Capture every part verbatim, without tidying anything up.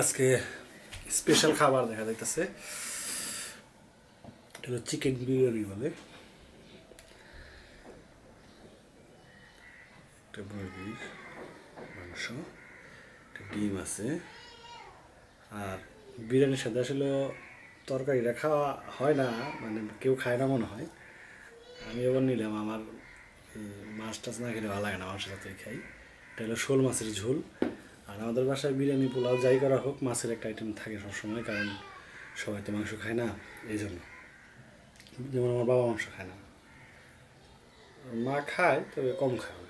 আজকে স্পেশাল খাবার দেখা যাইতাছে, এটা হলো চিকেন বিরিয়ানি বলে। এটা মুরগি মাংস, একটা ডিম আছে, আর বিরিয়ানির সাথে আসলে তরকারি রাখা হয় না, মানে কেউ খায় না মনে হয়। আমি এবার নিলাম, আমার মাছ টাছ না খেলে ভালো লাগে না, মাংসের সাথেই খাই। এটা হলো শোল মাছের ঝোল। আর আমাদের বাসায় বিরিয়ানি পোলাও যাই করা হোক, মাছের একটা আইটেম থাকে সবসময়, কারণ সবাই তো মাংস খায় না। এই জন্য যেমন আমার বাবা মাংস খায় না, মা খায়, তবে কম খায়।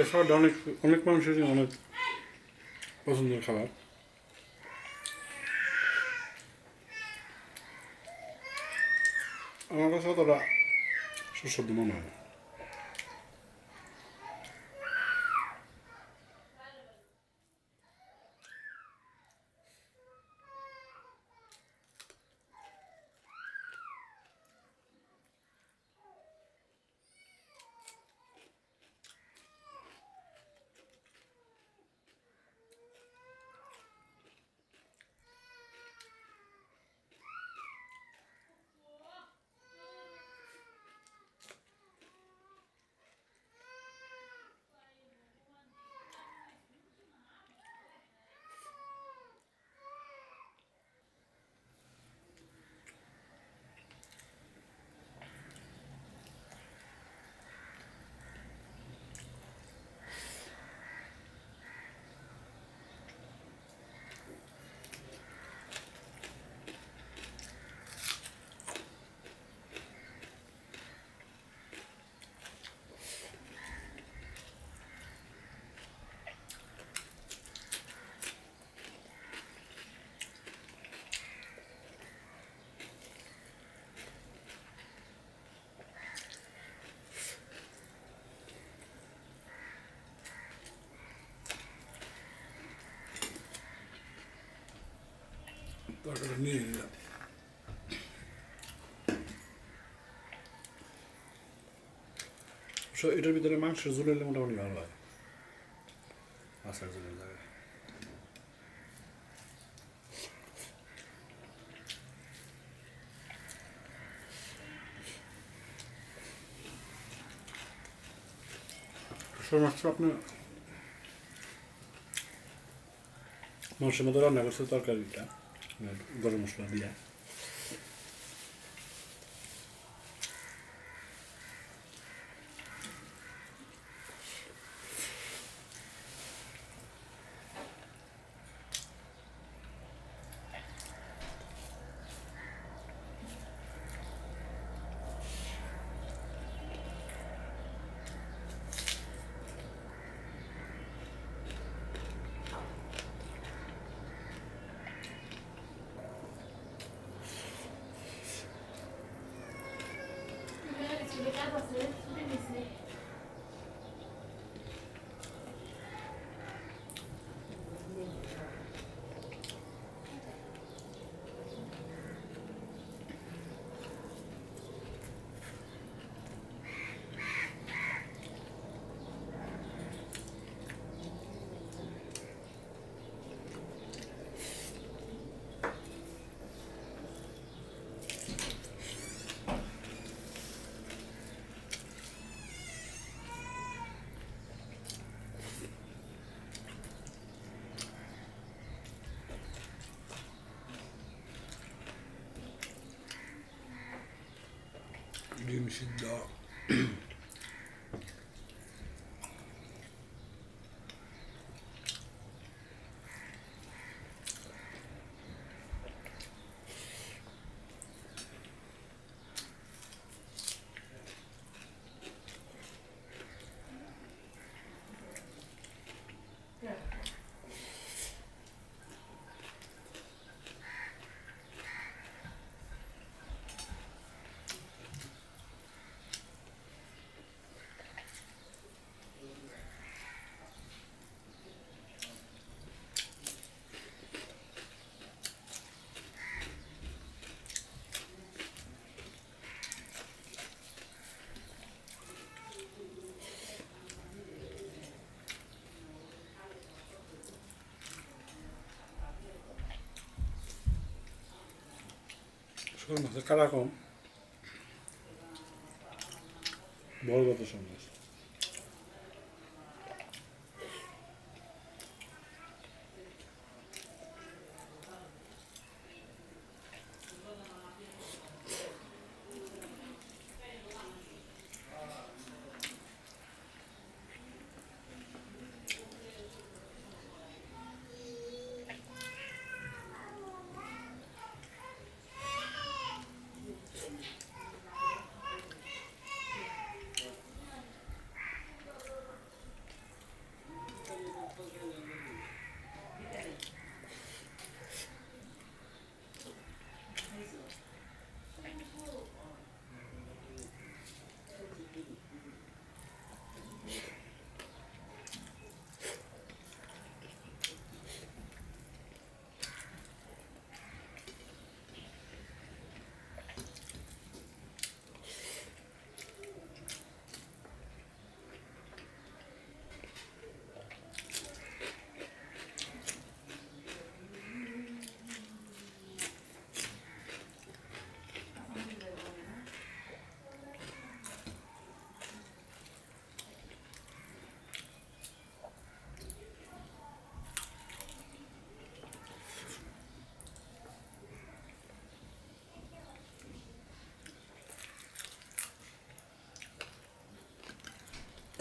এই খাবারটা অনেক অনেক মানুষেরই অনেক পছন্দের খাবার। আমার কাছে অতটা সুস্বাদু মনে হয় না। Para mí, so এটার ভিতরে মাংস ঝোল হলে মোটামুটি ভালো লাগে, মাছের ঝোলের জায়গায়। শোল মাছটা আপনি মাংসের মতো রান্না করছে তরকারিটা গরম মশলা দিয়ে, düşündüğüm için daha olmazsa karakom bol batış olmaz.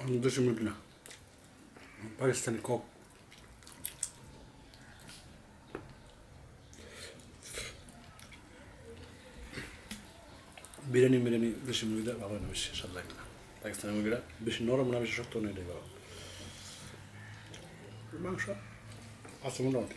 Onu düşünmediler. Pakistan'ı kop. Bireni bireni düşünmediler. Allah'ın bir şey şartlarına. Pakistan'a göre bir şey normal bir şey çok tonuydu. Ben şu an asımın oldu.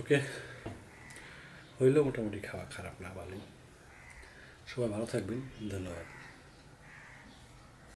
ওকে হইলো মোটামুটি খাওয়া খারাপ না ভালো সবাই ভালো থাকবেন ধন্যবাদ।